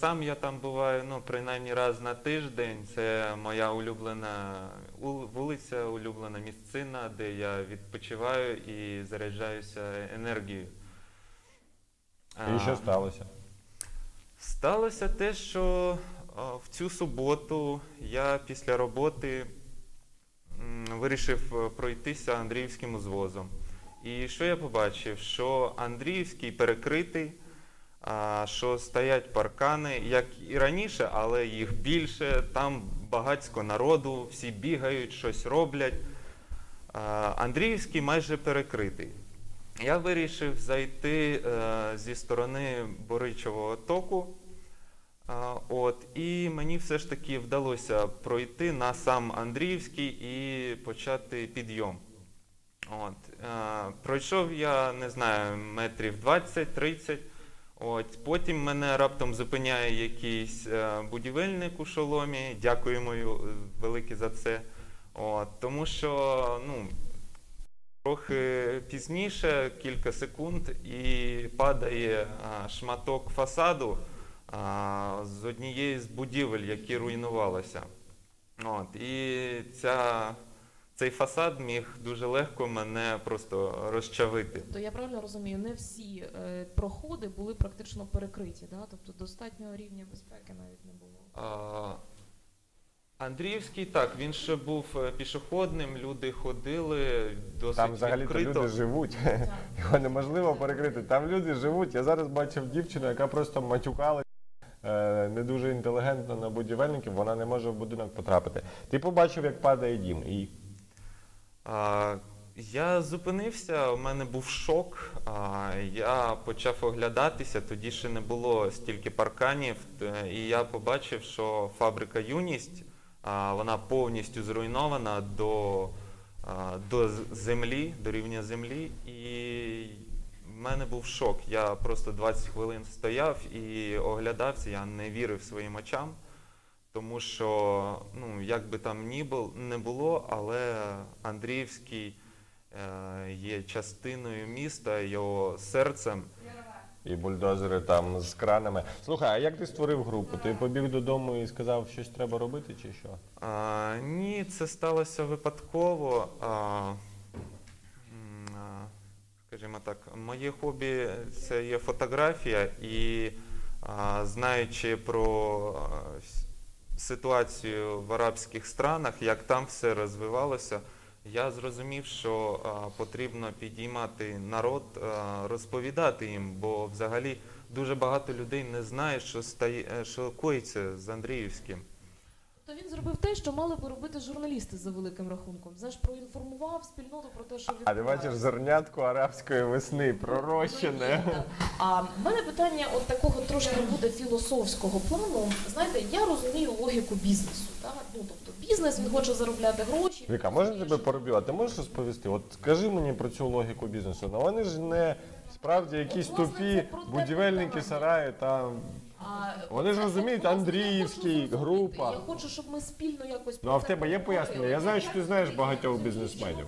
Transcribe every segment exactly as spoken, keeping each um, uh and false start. Сам я там буваю, ну, принаймні раз на тиждень. Це моя улюблена вулиця, улюблена місцина, де я відпочиваю і заряджаюся енергією. І що сталося? Сталося те, що в цю суботу я після роботи вирішив пройтися Андріївським узвозом. І що я побачив? Що Андріївський перекритий, що стоять паркани, як і раніше, але їх більше, там багатько народу, всі бігають, щось роблять. Андріївський майже перекритий. Я вирішив зайти зі сторони Боричевого току, от, і мені все ж таки вдалося пройти на сам Андріївський і почати підйом. От, пройшов я, не знаю, метрів двадцять-тридцять. От, потім мене раптом зупиняє якийсь будівельник у шоломі, дякуємо йому велике за це. От, тому що, ну, трохи пізніше, кілька секунд, і падає шматок фасаду з однієї з будівель, які руйнувалися. От, і ця... Цей фасад міг дуже легко мене просто розчавити. То я правильно розумію, не всі е, проходи були практично перекриті, да? Тобто достатнього рівня безпеки навіть не було? А, Андріївський, так, він ще був пішохідним, люди ходили досить там, взагалі, відкрито. Там люди живуть, його неможливо перекрити, там люди живуть. Я зараз бачив дівчину, яка просто матюкала. Не дуже інтелігентна на будівельників, вона не може в будинок потрапити. Ти побачив, як падає дім? І... А, я зупинився, у мене був шок. А, я почав оглядатися, тоді ще не було стільки парканів. І я побачив, що фабрика Юність, а, вона повністю зруйнована до, а, до землі, до рівня землі. І... У мене був шок, я просто двадцять хвилин стояв і оглядався, я не вірив своїм очам, тому що, ну, як би там не було, але Андріївський е, є частиною міста, його серцем. І бульдозери там з кранами. Слухай, а як ти створив групу? Ти побіг додому і сказав, щось треба робити чи що? А, ні, це сталося випадково. А, Скажімо так, моє хобі – це є фотографія, і а, знаючи про а, ситуацію в арабських странах, як там все розвивалося, я зрозумів, що а, потрібно підіймати народ, а, розповідати їм, бо взагалі дуже багато людей не знає, що, стає, що коїться з Андріївським. То він зробив те, що мали би робити журналісти за великим рахунком. Знаєш, проінформував спільноту про те, що відбувається. А ти бачиш зернятку арабської весни, пророщене. А в мене питання от такого трошки буде філософського плану. Знаєте, я розумію логіку бізнесу. Так? Ну, тобто бізнес, він хоче заробляти гроші. Віка, можна тебе поробила? Ти можеш розповісти? От скажи мені про цю логіку бізнесу. Ну вони ж не справді якісь от, власне, тупі будівельники, сараї там... А, вони ж розуміють, Андріївський, група. Я хочу, щоб ми спільно якось... Ну, а в тебе є пояснення? Я знаю, що ти знаєш багатьох бізнесменів.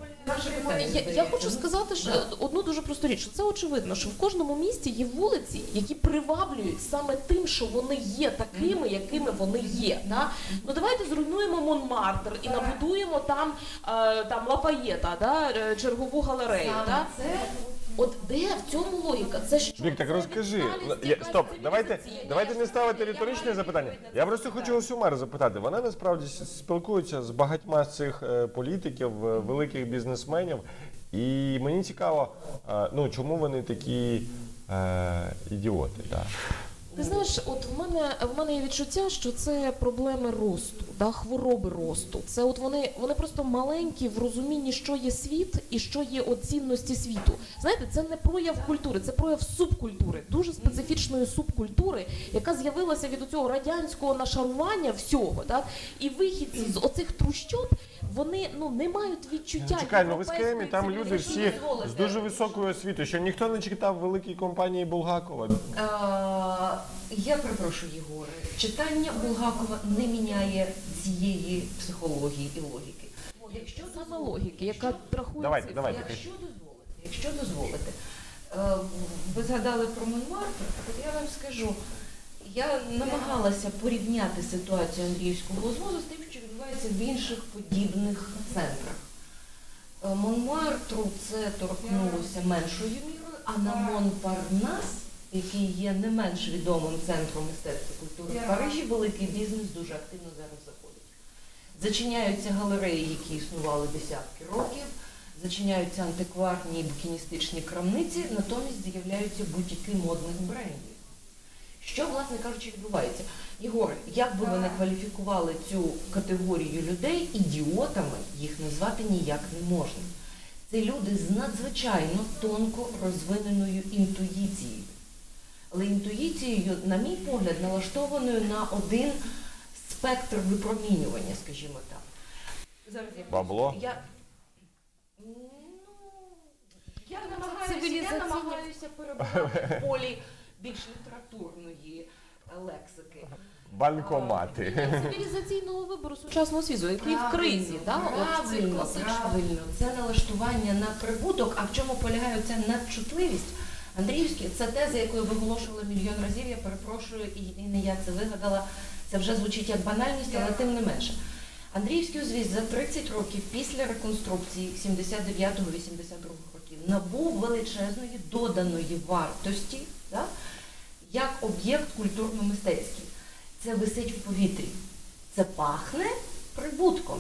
Я, я хочу сказати що одну дуже просту річ. Це очевидно, що в кожному місті є вулиці, які приваблюють саме тим, що вони є такими, якими вони є. Да? Ну, давайте зруйнуємо Монмартр і набудуємо там, там Лафаєта, да? Чергову галерею. Да? От де в цьому логіка? Це що? Вік, так розкажи. Я, стоп, давайте, давайте не ставити риторичне запитання. Я просто хочу ось у мера запитати. Вона насправді спілкується з багатьма з цих політиків, великих бізнесменів. І мені цікаво, ну, чому вони такі е, ідіоти. Да? Ти знаєш, от в мене, в мене є відчуття, що це проблеми росту, да, хвороби росту. Це от вони, вони просто маленькі в розумінні, що є світ і що є от цінності світу. Знаєте, це не прояв культури, це прояв субкультури, дуже специфічної субкультури, яка з'явилася від оцього радянського нашарування всього. Да? І вихідці з оцих трущоб, вони, ну, не мають відчуття. Чекай, ну в ес ка ем там люди всі з дуже високою освітою, що ніхто не читав великій компанії Булгакова. А, я перепрошую, Єгоре, читання Булгакова не міняє цієї психології і логіки. Якщо саме логіки, яка трахується, якщо дозволите, якщо дозволите, ви згадали про Монмартр, так от я вам скажу, Я намагалася порівняти ситуацію Андріївського узвозу з тим, що відбувається в інших подібних центрах. Монмартру це торкнулося меншою мірою, а на Монпарнас, який є не менш відомим центром мистецтва і культури в Парижі, великий бізнес дуже активно зараз заходить. Зачиняються галереї, які існували десятки років, зачиняються антикварні і букіністичні крамниці, натомість з'являються бутіки модних брендів. Що, власне кажучи, відбувається? Ігор, як би ви не кваліфікували цю категорію людей, ідіотами їх назвати ніяк не можна. Це люди з надзвичайно тонко розвиненою інтуїцією. Але інтуїцією, на мій погляд, налаштованою на один спектр випромінювання, скажімо так. Зараз я... Бабло? Я... Ну, я намагаюся, я намагаюся перебувати в полі більш літературної лексики. Банкомати. Цивілізаційного вибору сучасного світу, який в кризі. Правильно, правильно. Це налаштування на прибуток, а в чому полягає ця надчутливість? Андріївський, це теза, яку я виголошувала мільйон разів, я перепрошую, і не я це вигадала, це вже звучить як банальність, але тим не менше. Андріївський узвіз за тридцять років після реконструкції сімдесят дев'ятого - вісімдесят другого років набув величезної доданої вартості, так, як об'єкт культурно-мистецький. Це висить в повітрі. Це пахне прибутком.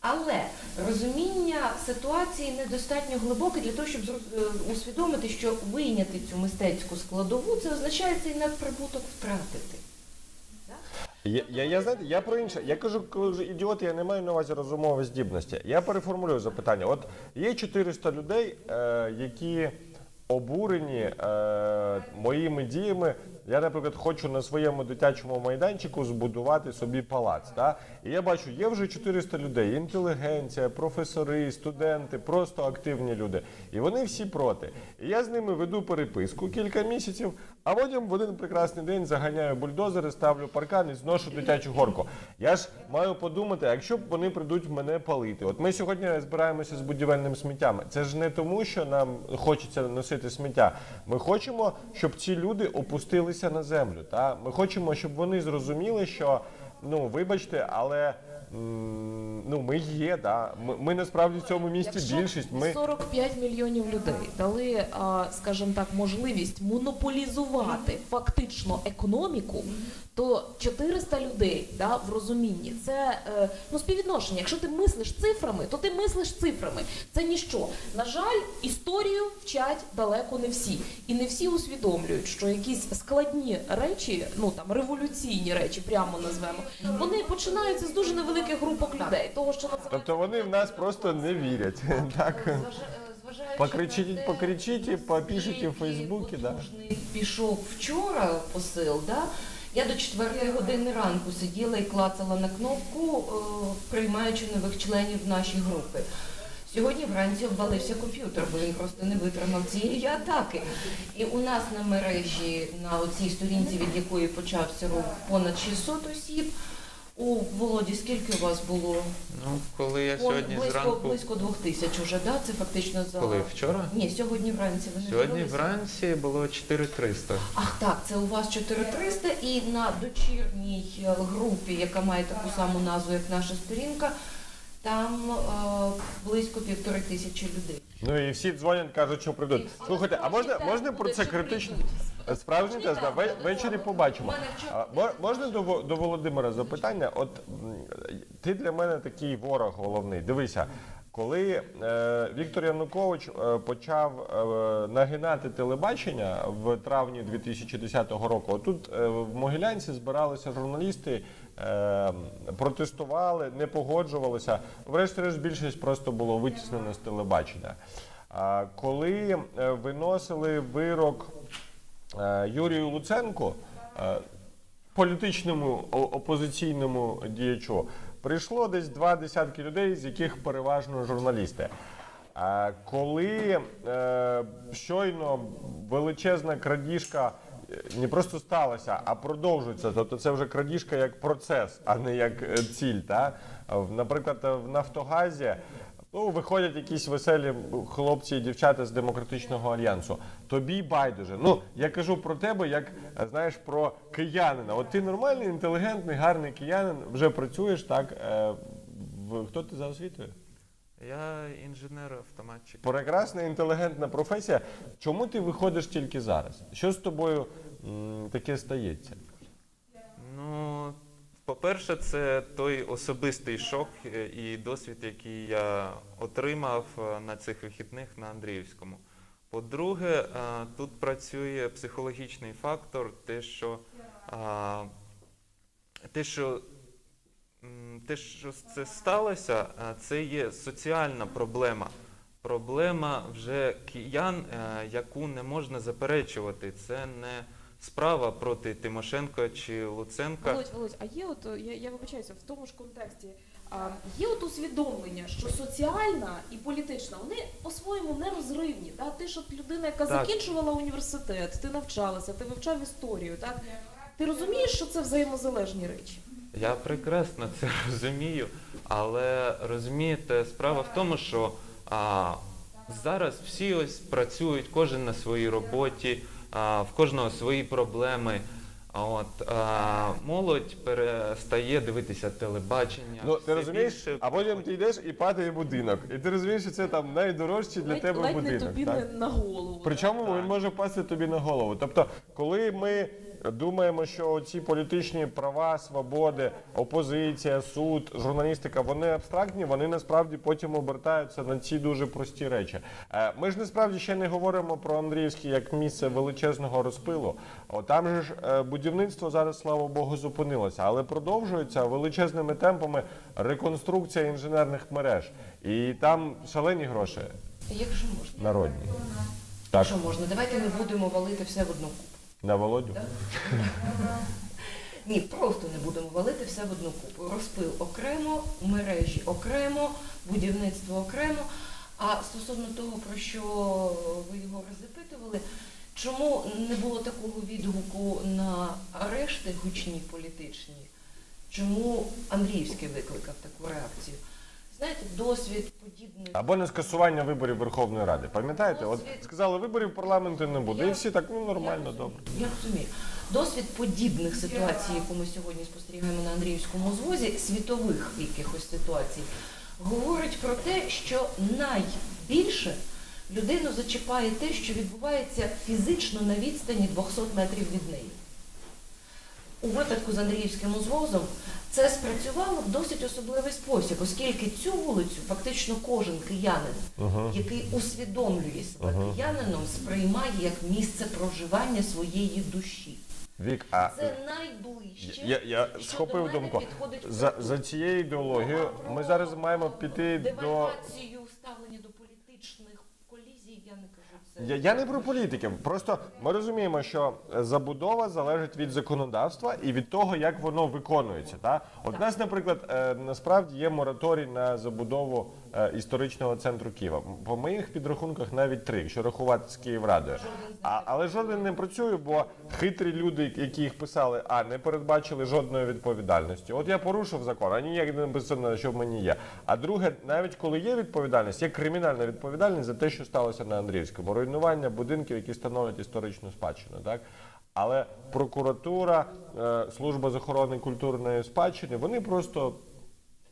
Але розуміння ситуації недостатньо глибоке для того, щоб усвідомити, що вийняти цю мистецьку складову, це означає цей надприбуток втратити. Я, я, я, знаєте, я про інше. Я кажу, коли ідіоти, я не маю на увазі розумової здібності. Я переформулюю запитання. От є чотириста людей, е, які обурені е, моїми діями. Я, наприклад, хочу на своєму дитячому майданчику збудувати собі палац. Та? І я бачу, є вже чотириста людей, інтелігенція, професори, студенти, просто активні люди. І вони всі проти. І я з ними веду переписку кілька місяців, а потім в один прекрасний день заганяю бульдозери, ставлю паркан і зношу дитячу горку. Я ж маю подумати, якщо б вони прийдуть мене палити. От ми сьогодні збираємося з будівельним сміттям. Це ж не тому, що нам хочеться носити сміття. Ми хочемо, щоб ці люди опустили на землю. Та? Ми хочемо, щоб вони зрозуміли, що, ну, вибачте, але м, ну, ми є, да? ми, ми насправді в цьому місті якщо більшість. Ми... сорок п'ять мільйонів людей дали, скажімо так, можливість монополізувати фактично економіку, то чотириста людей, да, в розумінні, це, ну, співвідношення. Якщо ти мислиш цифрами, то ти мислиш цифрами. Це ніщо. На жаль, історію вчать далеко не всі. І не всі усвідомлюють, що якісь складні речі, ну там революційні речі, прямо назвемо, вони починаються з дуже невеликих групок людей. Того, що називають... Тобто вони в нас просто не вірять. Покричіть, покричіть, попишіть у Фейсбуці. Пішов вчора посил, так? Я до четвертої години ранку сиділа і клацала на кнопку, приймаючи нових членів нашої групи. Сьогодні вранці обвалився комп'ютер, бо він просто не витримав цієї атаки. І у нас на мережі, на цій сторінці, від якої почався рух, понад шістсот осіб. У Володі скільки у вас було? Ну, коли я сьогодні близько, зранку... Близько двох тисяч уже, да? Це фактично за... Коли? Вчора? Ні, сьогодні вранці. Ви сьогодні вранці було чотири тисячі триста. Ах так, це у вас чотири тисячі триста, і на дочірній групі, яка має таку саму назву, як наша сторінка, там е, близько півтори тисячі людей. Ну і всі дзвонять, кажуть, що прийдуть. Слухайте, а можна, можна про це критично? Справжній тест, ввечері побачимо. Можна до Володимира запитання? От ти для мене такий ворог головний. Дивися, коли е, Віктор Янукович е, почав е, нагинати телебачення в травні дві тисячі десятого року, тут е, в Могилянці збиралися журналісти, е, протестували, не погоджувалися. Врешті-решт більшість просто було витіснено з телебачення. Е, коли виносили вирок Юрію Луценку, політичному опозиційному діячу, прийшло десь два десятки людей, з яких переважно журналісти. Коли щойно величезна крадіжка не просто сталася, а продовжується, тобто це вже крадіжка як процес, а не як ціль. Та? Наприклад, в Нафтогазі Ну, виходять якісь веселі хлопці і дівчата з Демократичного Альянсу. Тобі байдуже. Ну, я кажу про тебе, як, знаєш, про киянина. От ти нормальний, інтелігентний, гарний киянин, вже працюєш, так? Хто ти за освітою? Я інженер-автоматчик. Прекрасна, інтелігентна професія. Чому ти виходиш тільки зараз? Що з тобою м, таке стається? Ну, по-перше, це той особистий шок і досвід, який я отримав на цих вихідних на Андріївському. По-друге, тут працює психологічний фактор, те, що, те, що, те, що це сталося, це є соціальна проблема. Проблема вже киян, яку не можна заперечувати. Це не справа проти Тимошенко чи Луценка. Володь, Володь, а є от, я, я вибачаюся, в тому ж контексті, а, є от усвідомлення, що соціальна і політична, вони по-своєму не розривні. Да? Ти ж от людина, яка так. закінчувала університет, ти навчалася, ти вивчав історію, так? Ти розумієш, що це взаємозалежні речі? Я прекрасно це розумію, але розумієте, справа в тому, що а, зараз всі ось працюють, кожен на своїй роботі, в кожного свої проблеми. От, а, молодь перестає дивитися телебачення. Ну, ти розумієш, більше... а потім ти йдеш і падає будинок. І ти розумієш, що це там найдорожчий для ледь, тебе ледь будинок. Ледь не тобі так? на голову. Причому так. він може впасти тобі на голову. Тобто, коли ми думаємо, що ці політичні права, свободи, опозиція, суд, журналістика, вони абстрактні, вони насправді потім обертаються на ці дуже прості речі. Ми ж насправді ще не говоримо про Андріївський як місце величезного розпилу. О, там же ж будівництво зараз, слава Богу, зупинилося, але продовжується величезними темпами реконструкція інженерних мереж. І там шалені гроші. Якщо можна. Народні. Так. Що можна? Давайте не будемо валити все в одну купу. На Володю? Ні, просто не будемо валити все в одну купу. Розпил окремо, мережі окремо, будівництво окремо. А стосовно того, про що ви його розпитували, чому не було такого відгуку на решти гучні політичні? Чому Андріївський викликав таку реакцію? Знаєте, досвід подібний... Або на скасування виборів Верховної Ради. Пам'ятаєте? Досвід... От сказали, виборів парламенту не буде. Я... І всі так, ну нормально, я добре. Я розумію. Досвід подібних ситуацій, яку ми сьогодні спостерігаємо на Андріївському узвозі, світових якихось ситуацій, говорить про те, що найбільше людину зачіпає те, що відбувається фізично на відстані двісті метрів від неї. У випадку з Андріївським узвозом це спрацювало в досить особливий спосіб, оскільки цю вулицю фактично кожен киянин, ага. який усвідомлює себе ага. киянином, сприймає як місце проживання своєї душі. Вік, а... Це найближче, я, я що до мене думку. Підходить... За, за цією ідеологією ага. ми зараз маємо піти до... Девальвацію ставлення до політичних колізій, я не кажу. Я, я не про політиків, просто ми розуміємо, що забудова залежить від законодавства і від того, як воно виконується. Та? От у нас, наприклад, насправді є мораторій на забудову історичного центру Києва. По моїх підрахунках навіть три, якщо рахувати з Київрадою. А, але жоден не працює, бо хитрі люди, які їх писали, а не передбачили жодної відповідальності. От я порушив закон, а ніяк не написано, що в мені є. А друге, навіть коли є відповідальність, є кримінальна відповідальність за те, що сталося на Андріївському. Руйнування будинків, які становлять історичну спадщину, так? Але прокуратура, служба з охорони культурної спадщини, вони просто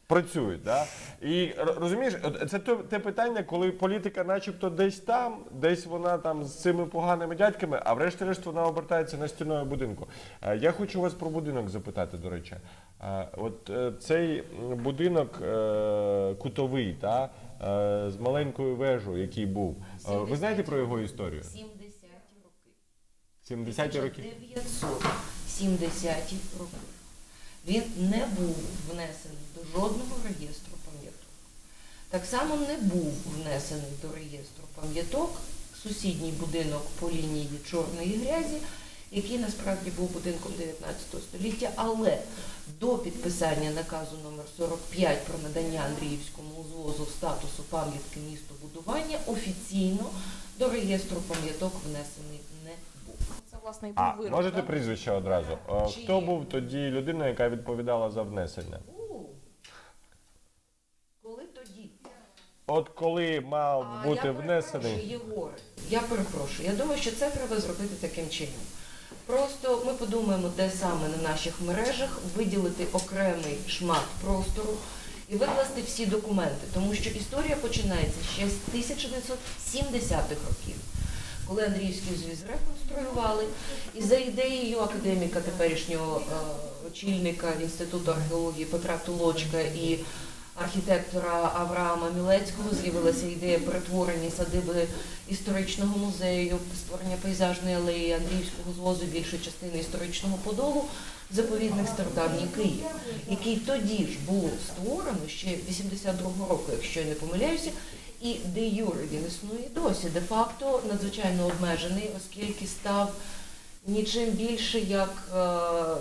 працюють, так? І розумієш, це те питання, коли політика начебто десь там, десь вона там з цими поганими дядьками, а врешті-решт вона обертається на стіною будинку. Я хочу вас про будинок запитати, до речі. От цей будинок кутовий, так? З маленькою вежею, який був. Ви знаєте про його історію? сімдесяті роки. сімдесяті роки. дев'ятсот сімдесяті роки. Він не був внесений до жодного реєстру пам'яток. Так само не був внесений до реєстру пам'яток сусідній будинок по лінії Чорної Грязі, який насправді був будинком дев'ятнадцятого століття, але до підписання наказу номер сорок п'ять про надання Андріївському узвозу статусу пам'ятки містобудування офіційно до реєстру пам'яток внесений не був. Це, власне, і був а, вирок, можете так? прізвище одразу? Чи... Хто був тоді людина, яка відповідала за внесення? У, коли тоді? от коли мав а, бути я внесений. Єгор, я перепрошую, я думаю, що це треба зробити таким чином. Просто ми подумаємо, де саме на наших мережах виділити окремий шмат простору і викласти всі документи, тому що історія починається ще з тисяча дев'ятсот сімдесятих років, коли Андріївський узвіз реконструювали, і за ідеєю академіка теперішнього очільника Інституту археології Петра Тулочка і архітектора Авраама Мілецького з'явилася ідея перетворення садиби історичного музею, створення пейзажної алеї Андріївського узвозу, більшої частини історичного Подолу, заповідник стародавній Київ, який тоді ж був створено ще вісімдесят другого року, якщо я не помиляюся, і де юре він існує досі, де-факто надзвичайно обмежений, оскільки став нічим більше, як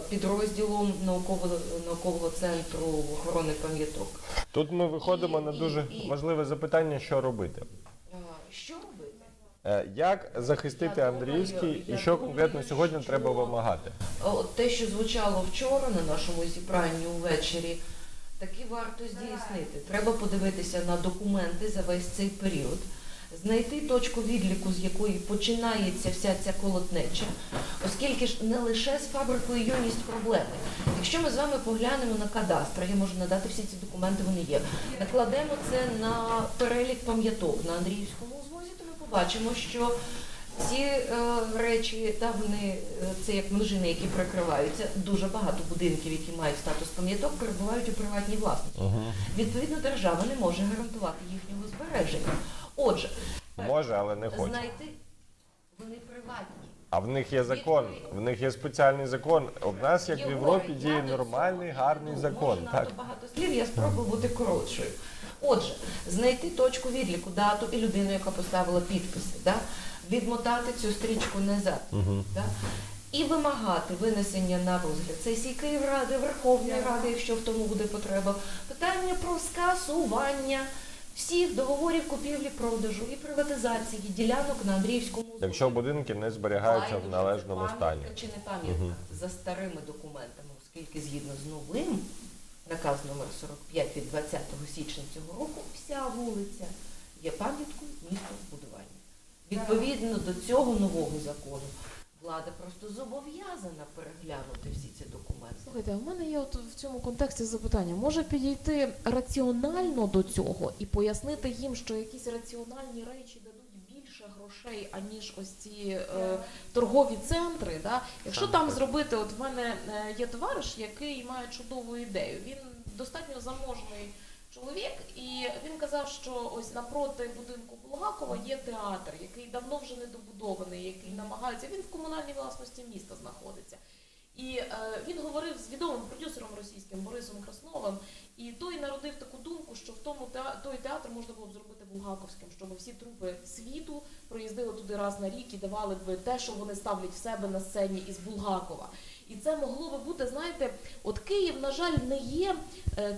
підрозділом наукового, наукового центру охорони пам'яток. Тут ми виходимо і, на дуже і, важливе запитання, що робити. Що робити? Як захистити Андріївський і що конкретно сьогодні треба вимагати? От те, що звучало вчора на нашому зібранні увечері, таки варто здійснити. Треба подивитися на документи за весь цей період, знайти точку відліку, з якої починається вся ця колотнеча, оскільки ж не лише з фабрикою Юність проблеми. Якщо ми з вами поглянемо на кадастр, я можу надати всі ці документи, вони є, накладемо це на перелік пам'яток на Андріївському узвозі, то ми побачимо, що ці е, речі, та вони, це як множини, які прикриваються, дуже багато будинків, які мають статус пам'яток, перебувають у приватній власності. Угу. Відповідно, держава не може гарантувати їхнього збереження. Отже, може, але не хоче. Знайти, вони приватні. А в них є закон, в них є спеціальний закон. У нас, як в Європі, діє нормальний, гарний закон. Можна так. Багато слів, я спробую бути коротшою. Отже, знайти точку відліку, дату і людину, яка поставила підписи, да? Відмотати цю стрічку назад. Угу. Да? І вимагати винесення на розгляд сесії Київради, Верховної Ради, якщо в тому буде потреба, питання про скасування всіх договорів купівлі-продажу і приватизації ділянок на Андріївському узвозі. Якщо будинки не зберігаються в належному стані. Чи не пам'ятка, угу, за старими документами, оскільки згідно з новим, наказ номер сорок п'ять від двадцятого січня цього року, вся вулиця є пам'яткою містобудування. Відповідно до цього нового закону, влада просто зобов'язана переглянути всі ці документи. Слухайте, у мене є от в цьому контексті запитання. Може підійти раціонально до цього і пояснити їм, що якісь раціональні речі дадуть більше грошей, аніж ось ці е, торгові центри? Да? Якщо Сам там так. зробити, от в мене є товариш, який має чудову ідею, він достатньо заможний чоловік, і він казав, що ось напроти будинку Булгакова є театр, який давно вже недобудований, який намагається, він в комунальній власності міста знаходиться. І е, він говорив з відомим продюсером російським Борисом Красновим, і той народив таку думку, що в тому театр, той театр можна було б зробити булгаковським, щоб всі трупи світу проїздили туди раз на рік і давали б те, що вони ставлять в себе на сцені із Булгакова. І це могло би бути, знаєте, от Київ, на жаль, не є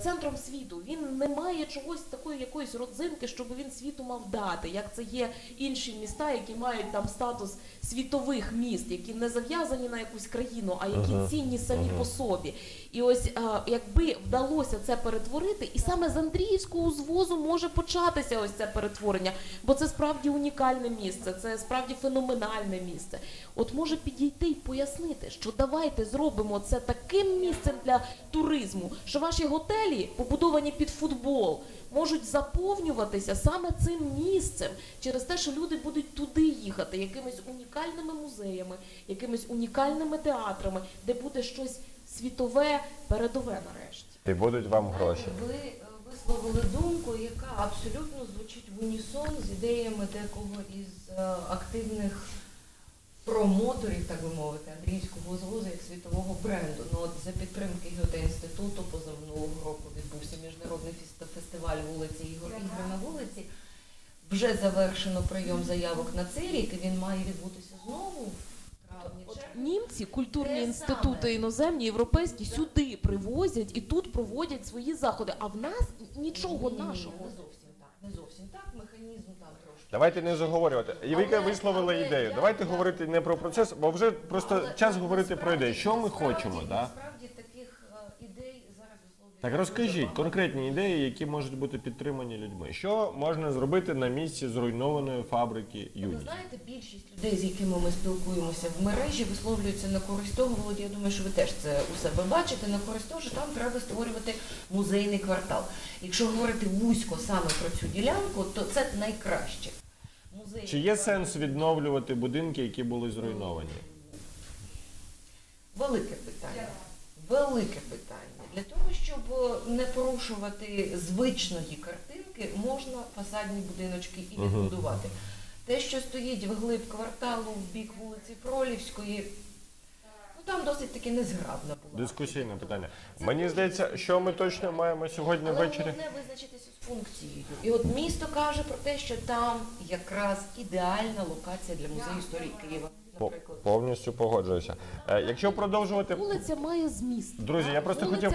центром світу. Він не має чогось такої якоїсь родзинки, щоб він світу мав дати, як це є інші міста, які мають там статус світових міст, які не зав'язані на якусь країну, а які ага, цінні самі ага. по собі. І ось якби вдалося це перетворити, і саме з Андріївського узвозу може початися ось це перетворення, бо це справді унікальне місце, це справді феноменальне місце. От може підійти і пояснити, що давайте зробимо це таким місцем для туризму, що ваші готелі, побудовані під футбол, можуть заповнюватися саме цим місцем через те, що люди будуть туди їхати, якимись унікальними музеями, якимись унікальними театрами, де буде щось світове, передове нарешті. І будуть вам гроші. Ви висловили думку, яка абсолютно звучить в унісон з ідеями декого із активних промоторів, так би мовити, Андріївського узвозу як світового бренду. Ну, от за підтримки Гете інституту позаминулого року відбувся міжнародний фестиваль вулиці Ігор Ігри на вулиці. Вже завершено прийом заявок на цей рік, і він має відбутися знову в травні-червні. Німці, культурні Те інститути саме. іноземні, європейські, да. сюди привозять і тут проводять свої заходи. А в нас нічого ні, нашого. Не зовсім так. Не зовсім так. Механізм там трошки. Давайте не заговорювати. Євіка висловила але, ідею. Я, Давайте я, говорити не про процес, бо вже просто але, час але, говорити справді, про ідеї. Що ми справді, хочемо? Справді, да? Справді таких ідей зараз висловлює Так розкажіть конкретні ідеї, які можуть бути підтримані людьми. Що можна зробити на місці зруйнованої фабрики Юність? Ви знаєте, більшість людей, з якими ми спілкуємося в мережі, висловлюються на користь того, Володя, я думаю, що ви теж це у себе бачите, на користь того, що там треба створювати музейний квартал. Якщо говорити вузько саме про цю ділянку, то це найкраще. Музейний Чи є квартал... сенс відновлювати будинки, які були зруйновані? Велике питання. Велике питання. Для того, щоб не порушувати звичної картинки, можна фасадні будиночки і відбудувати. Те, що стоїть вглиб кварталу, в бік вулиці Пролівської, ну там досить таки незграбно було. Дискусійне питання. Мені здається, що ми точно маємо сьогодні ввечері? Але головне визначитися з функцією. І от місто каже про те, що там якраз ідеальна локація для музею історії Києва. Повністю погоджуюся. Якщо продовжувати... Вулиця має зміст. Друзі, я просто хотів...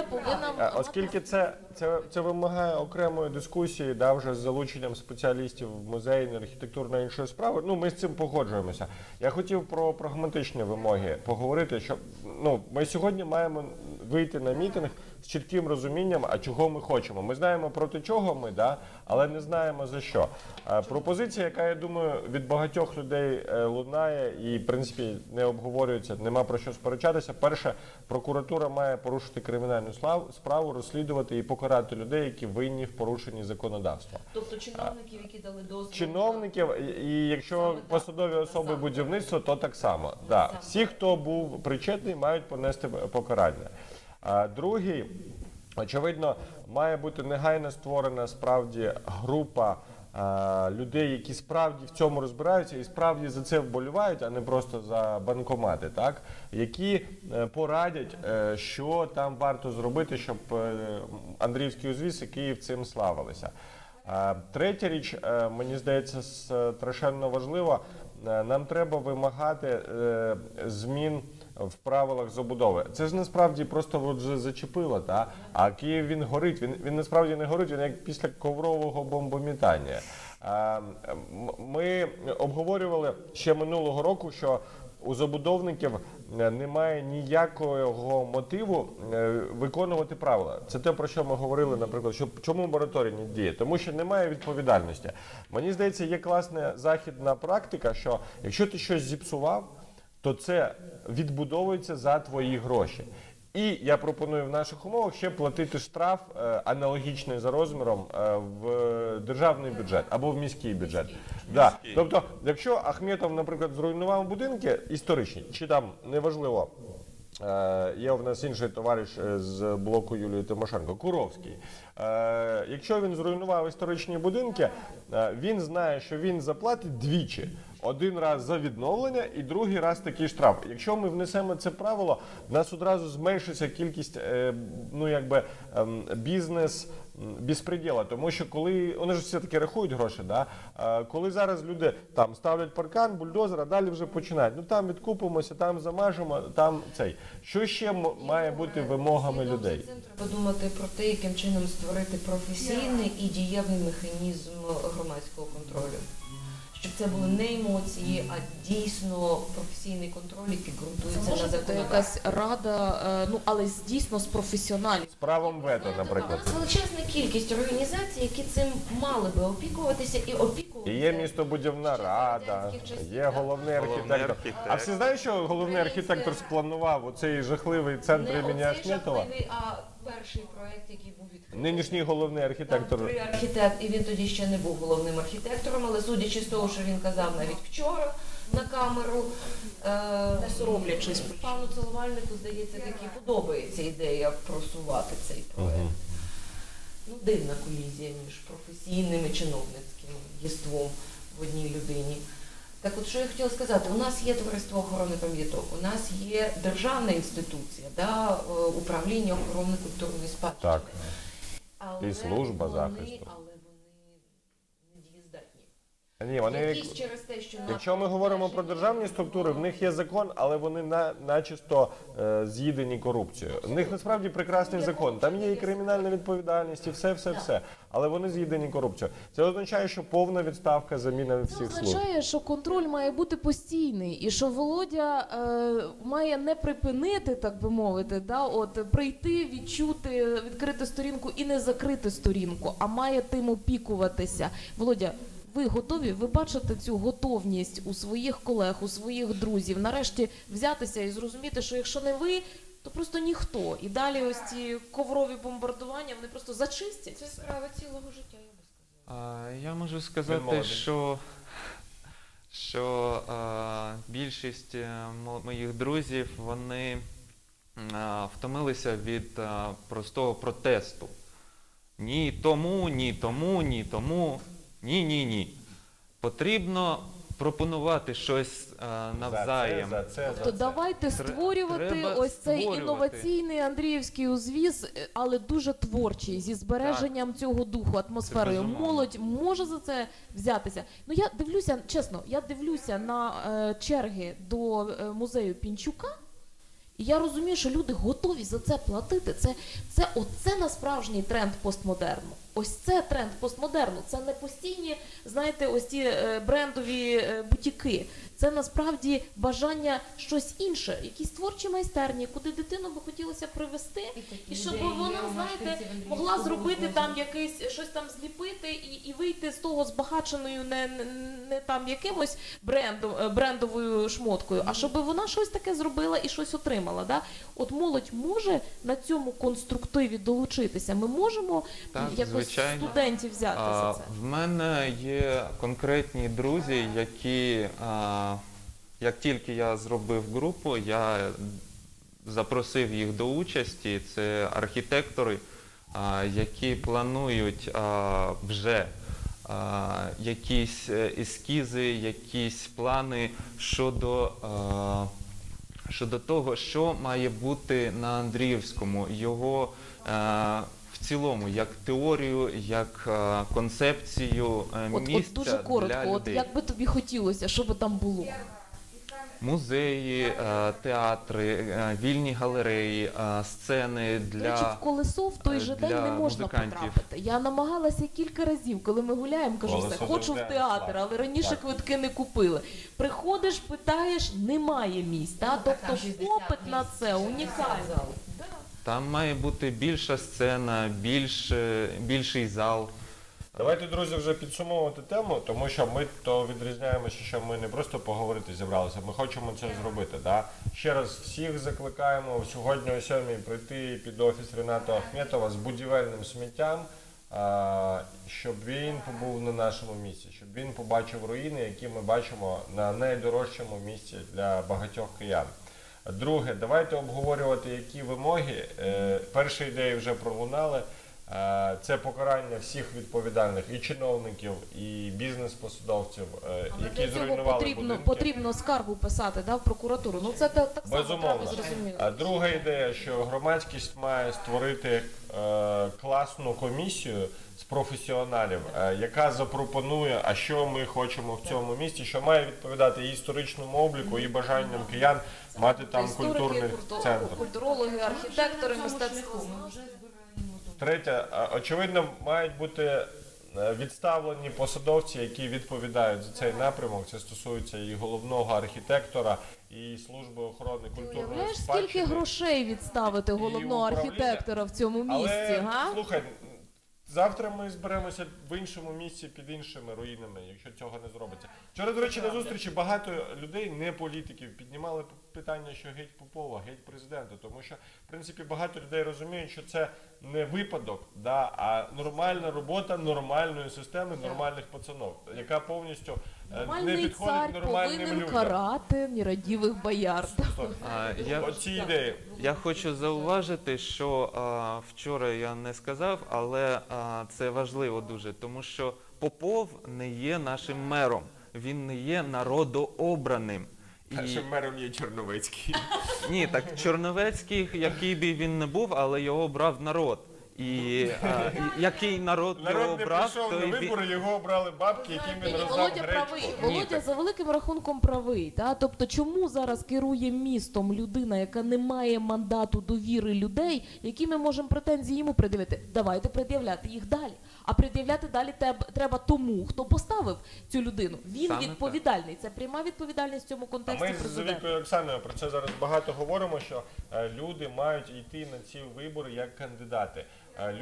Оскільки це, це, це вимагає окремої дискусії, да, вже з залученням спеціалістів в музейній, архітектурної іншої справи, ну, ми з цим погоджуємося. Я хотів про прагматичні вимоги поговорити, що ну, ми сьогодні маємо вийти на мітинг з чітким розумінням, а чого ми хочемо. Ми знаємо, проти чого ми, да, але не знаємо, за що. Пропозиція, яка, я думаю, від багатьох людей лунає і, в принципі, не обговорюється, нема про що сперечатися. Перше, прокуратура має порушити кримінальну справу, розслідувати і покарати людей, які винні в порушенні законодавства. Тобто чиновників, які дали дозвіл? Чиновників, і якщо посадові особи будівництва, то так само. Да. Всі, хто був причетний, мають понести покарання. А другий, очевидно, має бути негайно створена справді група а, людей, які справді в цьому розбираються і справді за це вболівають, а не просто за банкомати, так? Які порадять, що там варто зробити, щоб Андріївський узвіз і Київ цим славилися. А, третя річ, мені здається, страшенно важлива. Нам треба вимагати змін в правилах забудови. Це ж насправді просто вже зачепило, та? А Київ він горить, він, він насправді не горить, він як після коврового бомбомітання. Ми обговорювали ще минулого року, що у забудовників немає ніякого мотиву виконувати правила. Це те, про що ми говорили, наприклад, що, чому мораторій не діє? Тому що немає відповідальності. Мені здається, є класна західна практика, що якщо ти щось зіпсував, то це відбудовується за твої гроші. І я пропоную в наших умовах ще платити штраф аналогічний за розміром в державний бюджет або в міський бюджет. Да. Тобто, якщо Ахметов, наприклад, зруйнував будинки історичні, чи там, неважливо, є в нас інший товариш з блоку Юлії Тимошенко, Куровський. Якщо він зруйнував історичні будинки, він знає, що він заплатить двічі. Один раз за відновлення і другий раз такий штраф. Якщо ми внесемо це правило, в нас одразу зменшиться кількість ну, якби, бізнес безпреділа. Тому що коли, вони ж все-таки рахують гроші, да? Коли зараз люди там ставлять паркан, бульдозер, а далі вже починають. Ну там відкупимося, там замажемо, там цей. Що ще має бути вимогами людей? Треба думати про те, яким чином створити професійний і дієвий механізм громадського контролю. Щоб це були не емоції, а дійсно професійний контроль, який ґрунтується на законодавстві. Це якась рада, ну, але дійсно з професіоналів. З правом вето, наприклад. Це величезна кількість організацій, які цим мали би опікуватися і опікуватися. І є містобудівна рада, є головний архітектор. А всі знають, що головний архітектор спланував оцей жахливий центр імені Ахметова? Перший проєкт, який був відкритий. Нинішній головний архітектор. Там, архітект, і він тоді ще не був головним архітектором, але судячи з того, що він казав навіть вчора на камеру, не соромлячись, пану Целувальнику, здається, таки подобається ідея просувати цей проєкт. Угу. Ну, дивна колізія між професійним і чиновницьким єством в одній людині. Так от, що я хотіла сказати, у нас є Товариство охорони пам'яток, у нас є державна інституція, да, управління охорони культурної спадщини. Так, але і служба вони, захисту. Але вони не дієздатні. Ні, вони, через те, що якщо ми говоримо про державні структури, в них є закон, але вони на, начисто е, з'їдені корупцією. В них насправді прекрасний закон, там є і кримінальна відповідальність, і все-все-все, але вони з'їдені корупцією. Це означає, що повна відставка, заміна всіх служб. Це означає, служб. що контроль має бути постійний, і що Володя е, має не припинити, так би мовити, да, от, прийти, відчути, відкрити сторінку і не закрити сторінку, а має тим опікуватися. Володя, ви готові? Ви бачите цю готовність у своїх колег, у своїх друзів, нарешті взятися і зрозуміти, що якщо не ви, то просто ніхто. І далі ось ці коврові бомбардування, вони просто зачистять. Це справа цілого життя, я би сказала. Я можу сказати, що, що а, більшість моїх друзів, вони а, втомилися від а, простого протесту. Ні тому, ні тому, ні тому. Ні, ні, ні. Потрібно пропонувати щось а, навзаєм. За це, за це, за це. То давайте створювати Треба ось цей створювати. інноваційний Андріївський узвіз, але дуже творчий, зі збереженням так. цього духу, атмосферою. Молодь може за це взятися. Ну я дивлюся, чесно, я дивлюся на е, черги до е, музею Піночука. І я розумію, що люди готові за це платити. Це, це, оце насправжній тренд постмодерну. Ось це тренд постмодерну. Це не постійні, знаєте, ось ці брендові бутіки. Це насправді бажання щось інше, якісь творчі майстерні, куди дитину би хотілося привезти, і, і щоб вона, знаєте, могла зробити там якийсь, щось там зліпити і, і вийти з того збагаченою не, не, не там якимось брендом, брендовою шмоткою, а щоб вона щось таке зробила і щось отримала. Да? От молодь може на цьому конструктиві долучитися? Ми можемо так, якось звичайно. студентів взяти а, за це? В мене є конкретні друзі, які... А, Як тільки я зробив групу, я запросив їх до участі. Це архітектори, які планують вже якісь ескізи, якісь плани щодо, щодо того, що має бути на Андріївському. Його в цілому, як теорію, як концепцію місця. От, от дуже коротко, для людей. От як би тобі хотілося, що би там було? Музеї, театри, вільні галереї, сцени для музикантів. В колесо в той же день не можна музикантів. потрапити. Я намагалася кілька разів, коли ми гуляємо, кажу, все, хочу в театр, але раніше так. квитки не купили. Приходиш, питаєш, немає місць. Та? Тобто попит на це унікальний. Там має бути більша сцена, більш, більший зал. Давайте, друзі, вже підсумовувати тему, тому що ми то відрізняємося, що ми не просто поговорити зібралися, ми хочемо це зробити. Да? Ще раз всіх закликаємо сьогодні о сьомій прийти під офіс Рената Ахметова з будівельним сміттям, щоб він побув на нашому місці, щоб він побачив руїни, які ми бачимо на найдорожчому місці для багатьох киян. Друге, давайте обговорювати, які вимоги. Перші ідеї вже пролунали. Це покарання всіх відповідальних і чиновників, і бізнес-посадовців, які зруйнували потрібно, будинки. Потрібно скаргу писати да, в прокуратуру. Ну це так, так само треба зрозуміло. Друга ідея, що громадськість має створити е, класну комісію з професіоналів, е, яка запропонує, а що ми хочемо в цьому місті, що має відповідати і історичному обліку, і бажанням киян мати там культурний центр. Культурологи, архітектори, мистецтво. Третє, очевидно, мають бути відставлені посадовці, які відповідають за цей напрямок. Це стосується і головного архітектора, і Служби охорони культурної спадщини. Скільки грошей відставити головного архітектора в цьому місці? Але, га? Слухай, завтра ми зберемося в іншому місці під іншими руїнами, якщо цього не зробиться. Вчора, до речі, на зустрічі багато людей, не політиків, піднімали питання, що геть Попова, геть президента, тому що, в принципі, багато людей розуміють, що це не випадок, да, а нормальна робота нормальної системи, нормальних пацанів, яка повністю Нормальний не підходить нормальним людям. Нормальний цар повинен карати нерадівих бояр. Оці ідеї. Я хочу зауважити, що а, вчора я не сказав, але а, це важливо дуже, тому що Попов не є нашим мером, він не є народообраним. Першим і... мером є Чорновецький. Ні, так Чорновецький, який би він не був, але його обрав народ. І а, який народ, народ його обрав, прийшов на вибори, його обрали бабки, яким він роздав Володя гречку. Правий. Володя за великим рахунком правий. Та? Тобто чому зараз керує містом людина, яка не має мандату довіри людей, які ми можемо претензії йому пред'явити? Давайте пред'являти їх далі. А пред'являти далі треба тому, хто поставив цю людину. Він Саме відповідальний. Так. Це пряма відповідальність в цьому контексті президента. Ми президент. з Вікою Оксаною про це зараз багато говоримо, що люди мають йти на ці вибори як кандидати.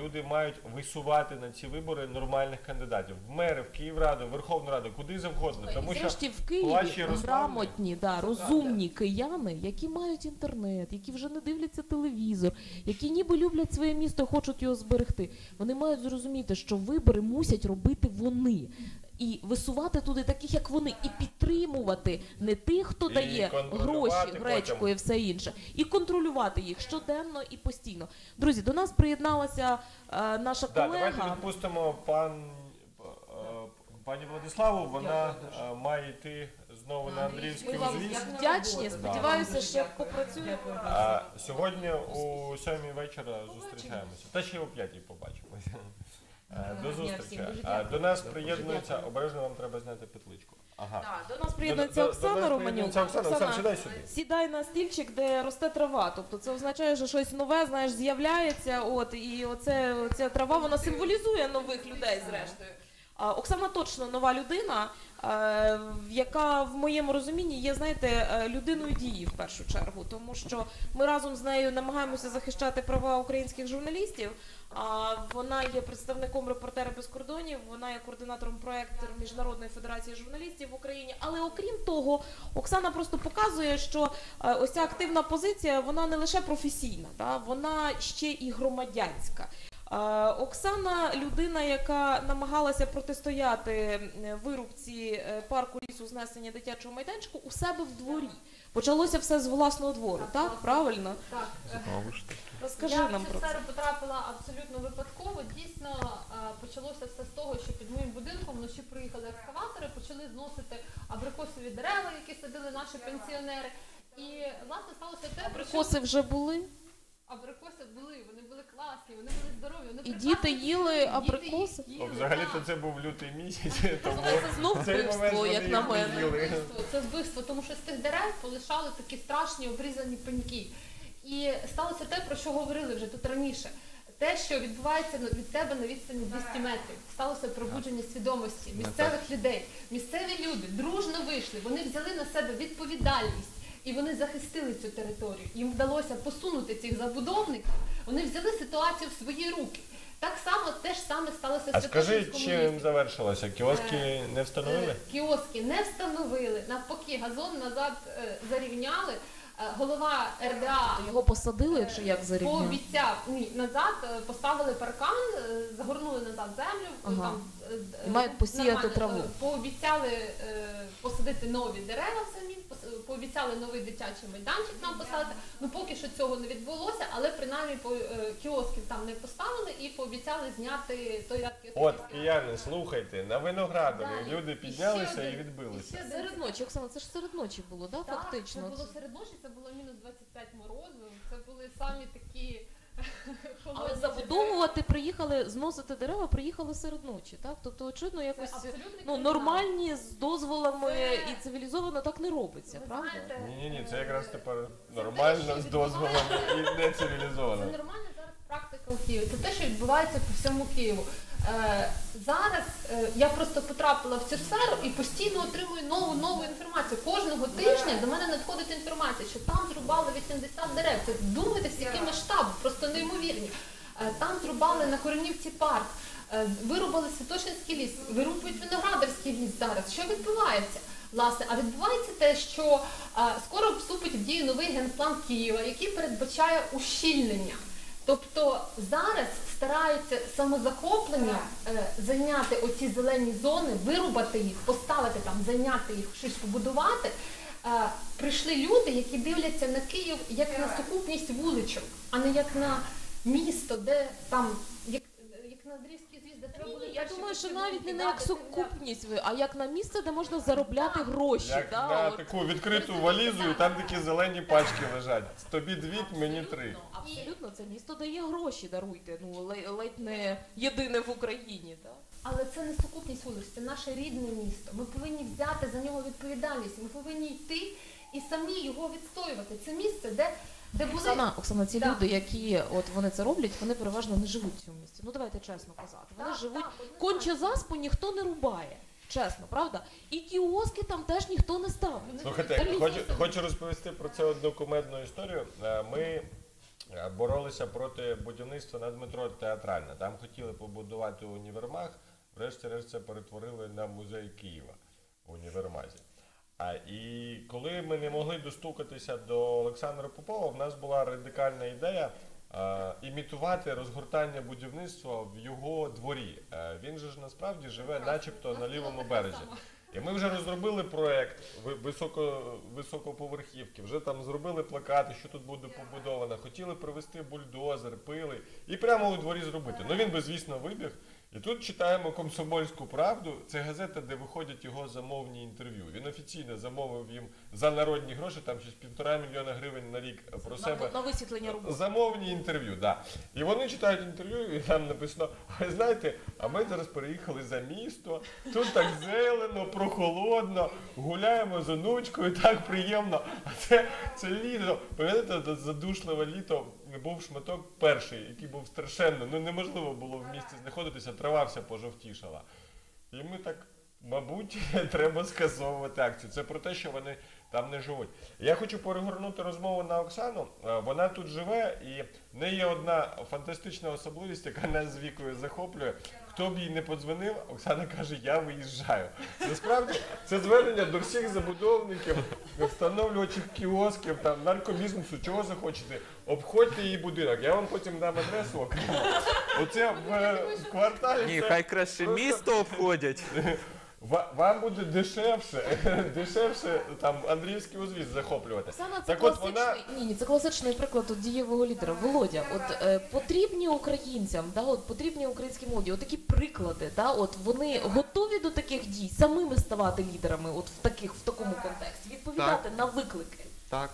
Люди мають висувати на ці вибори нормальних кандидатів. В мери, в Київраду, в Верховну Раду, куди завгодно. Тому що в Києві грамотні, да, розумні кияни, які мають інтернет, які вже не дивляться телевізор, які ніби люблять своє місто, хочуть його зберегти. Вони мають зрозуміти, що вибори мусять робити вони. І висувати туди таких, як вони, і підтримувати не тих, хто і дає гроші, гречку і все інше, і контролювати їх щоденно і постійно. Друзі, до нас приєдналася е, наша да, колега. Давайте відпустимо пан, е, пані Владиславу, вона е, має йти знову на Андріївський узвіз. Ми вам вдячні, сподіваюся, що попрацюємо. А, сьогодні у сьомій вечора зустрічаємося, та ще й о п'ятій побачимося. До зустрічі. До нас приєднується, обережно вам треба зняти петличку. Ага. Да, до нас приєднується Оксана Романюк. Оксана, сідай сюди. Сідай на стільчик, де росте трава. Тобто це означає, що щось нове, знаєш, з'являється. От, і оце, ця трава, вона символізує нових людей, зрештою. Оксана точно нова людина, яка в моєму розумінні є, знаєте, людиною дії в першу чергу, тому що ми разом з нею намагаємося захищати права українських журналістів. Вона є представником «Репортера без кордонів», вона є координатором проєкту Міжнародної федерації журналістів в Україні. Але окрім того, Оксана просто показує, що ось ця активна позиція, вона не лише професійна, да? Вона ще і громадянська. Оксана – людина, яка намагалася протистояти вирубці парку лісу знесення дитячого майданчику у себе в дворі. Почалося все з власного двору, так? Правильно? Так. Розкажи нам про це. Я в цю потрапила абсолютно випадково. Дійсно, почалося все з того, що під моїм будинком вночі приїхали екскаватори, почали зносити абрикосові дерева, які садили наші пенсіонери. І, власне, сталося те, що... Абрикоси вже були? Абрикоси були, вони були класні, вони були здорові. Вони і діти їли абрикоси? Взагалі-то це був лютий місяць, тому це знов вбивство, як на мене. Це вбивство, тому що з тих дерев полишали такі страшні обрізані пеньки. І сталося те, про що говорили вже тут раніше. Те, що відбувається від тебе на відстані двісті метрів. Сталося пробудження свідомості місцевих людей. Місцеві люди дружно вийшли, вони взяли на себе відповідальність. І вони захистили цю територію, їм вдалося посунути цих забудовників, вони взяли ситуацію в свої руки. Так само те ж саме сталося з Святошинським лісом. А скажи, чим завершилося? Кіоски не встановили? Кіоски не встановили, навпаки, газон назад зарівняли. Голова РДА його посадили, якщо як зарівняли? Пообіцяв, ні, назад поставили паркан, загорнули назад землю. Ага. Там, мають посіяти траву. Пообіцяли посадити нові дерева самі, пообіцяли новий дитячий майданчик нам поставити. Ну поки що цього не відбулося, але принаймні кіосків там не поставили і пообіцяли зняти той ряд кіосків. От, кияни, слухайте, на Виноградові да, люди піднялися і, і відбилися. І серед ночі, Оксана, це ж серед ночі було, да, так, фактично? Так, це було серед ночі, це було мінус двадцять п'ять морозу, це були самі такі... Але забудовувати приїхали, зносити дерева, приїхали серед ночі, так? Тобто, очевидно, якось ну, нормальні, з дозволами це... і цивілізовано так не робиться, ви правда? Ні-ні-ні, це якраз тепер нормально, з дозволами і не цивілізовано. Це нормальна зараз практика у Києві, це те, що відбувається по всьому Києву. Е, зараз е, я просто потрапила в цю сферу і постійно отримую нову нову інформацію. Кожного тижня до мене надходить інформація, що там зрубали вісімдесят дерев. Це вдумайтесь, який масштаб, просто неймовірні. Е, там зрубали на Коренівці парк, е, вирубали Святошинський ліс, вирубують Виноградарський ліс зараз. Що відбувається? Власне, а відбувається те, що е, скоро вступить в дію новий генплан Києва, який передбачає ущільнення. Тобто зараз стараються самозахоплення е, зайняти оці зелені зони, вирубати їх, поставити там, зайняти їх, щось побудувати. Е, прийшли люди, які дивляться на Київ як на сукупність вуличок, а не як на місто, де там, як, як на Андріївський узвіз, де треба було... Я думаю, що навіть не на як сукупність, а як на місце, де можна заробляти гроші. Як на таку відкриту валізу, і там такі зелені пачки лежать. Тобі дві, мені три. Абсолютно, це місто дає гроші, даруйте. Ледь не єдине в Україні. Але це не сукупність вулиць, це наше рідне місто. Ми повинні взяти за нього відповідальність, ми повинні йти і самі його відстоювати. Це місце, де... Оксана, Оксана, ці люди, які от вони це роблять, вони переважно не живуть в цьому місті. Ну давайте чесно казати. Вони живуть, конче заспу ніхто не рубає. Чесно, правда? І кіоски там теж ніхто не ставить. Слухайте, хочу розповісти про це одну кумедну історію. Ми боролися проти будівництва на Дмитро Театральна. Там хотіли побудувати універмаг, врешті-решт це перетворили на музей Києва в універмазі. І коли ми не могли достукатися до Олександра Попова, в нас була радикальна ідея імітувати розгортання будівництва в його дворі. Він же ж насправді живе начебто на лівому березі. І ми вже розробили проєкт високоповерхівки, вже там зробили плакати, що тут буде побудовано, хотіли привезти бульдозер, пили і прямо у дворі зробити. Ну він би, звісно, вибіг. І тут читаємо «Комсомольську правду». Це газета, де виходять його замовні інтерв'ю. Він офіційно замовив їм за народні гроші, там щось півтора мільйона гривень на рік про себе. На висвітлення роботи. Замовні інтерв'ю, так. І вони читають інтерв'ю, і там написано, ви знаєте, а ми зараз переїхали за місто, тут так зелено, прохолодно, гуляємо з онучкою, так приємно. А це літо, пам'ятаєте, задушливе літо. Був шматок перший, який був страшенно, ну неможливо було в місті знаходитися, трава вся пожовтішала. І ми так, мабуть, треба скасовувати акцію. Це про те, що вони там не живуть. Я хочу перегорнути розмову на Оксану. Вона тут живе і в неї є одна фантастична особливість, яка нас з Вікою захоплює. Хто б їй не подзвонив, Оксана каже, я виїжджаю. Насправді, це звернення до всіх забудовників, встановлювачів кіосків, наркобізнесу, чого захочете. Обходьте її будинок, я вам потім дам адресу окремо. Оце в кварталі... Ні, хай краще місто обходять. Вам буде дешевше, дешевше там Андріївський узвіз захоплювати. Ні, це класичний приклад дієвого лідера. Володя, потрібні українцям, потрібні українській молоді, отакі приклади, вони готові до таких дій, самими ставати лідерами в такому контексті, відповідати на виклики? Так,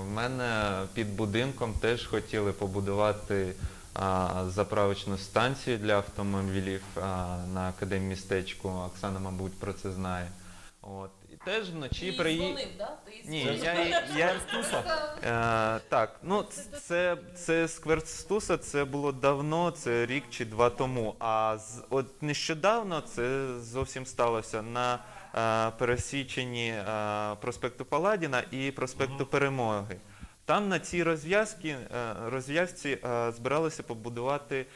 в мене під будинком теж хотіли побудувати заправочну станцію для автомобілів на Академмістечку. Оксана, мабуть, про це знає. Теж вночі приїхав... Ти її дзвонив, так? Сквер Стуса? Так. Ну, це сквер Стуса, це було давно, це рік чи два тому. А от нещодавно це зовсім сталося на пересіченні проспекту Паладіна і проспекту Перемоги. Там на цій розв'язці збиралися побудувати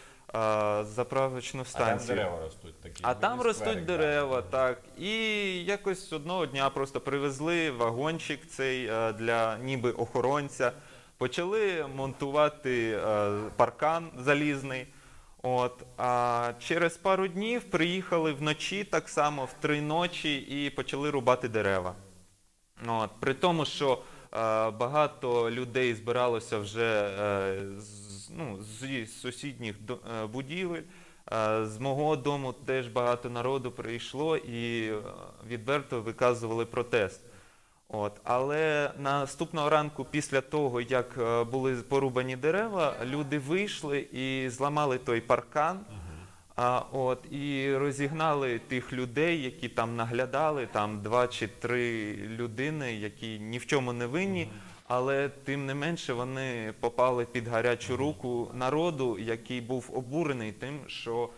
заправочну станцію. А там дерева ростуть такі. А там ростуть дерева, так. І якось одного дня просто привезли вагончик цей для ніби охоронця, почали монтувати паркан залізний. А через пару днів приїхали вночі, так само в три ночі, і почали рубати дерева. При тому, що багато людей збиралося вже зі сусідніх будівель. З мого дому теж багато народу прийшло і відверто виказували протест. Але наступного ранку після того, як були порубані дерева, люди вийшли і зламали той паркан і розігнали тих людей, які там наглядали, там два чи три людини, які ні в чому не винні, але тим не менше вони попали під гарячу руку народу, який був обурений тим, що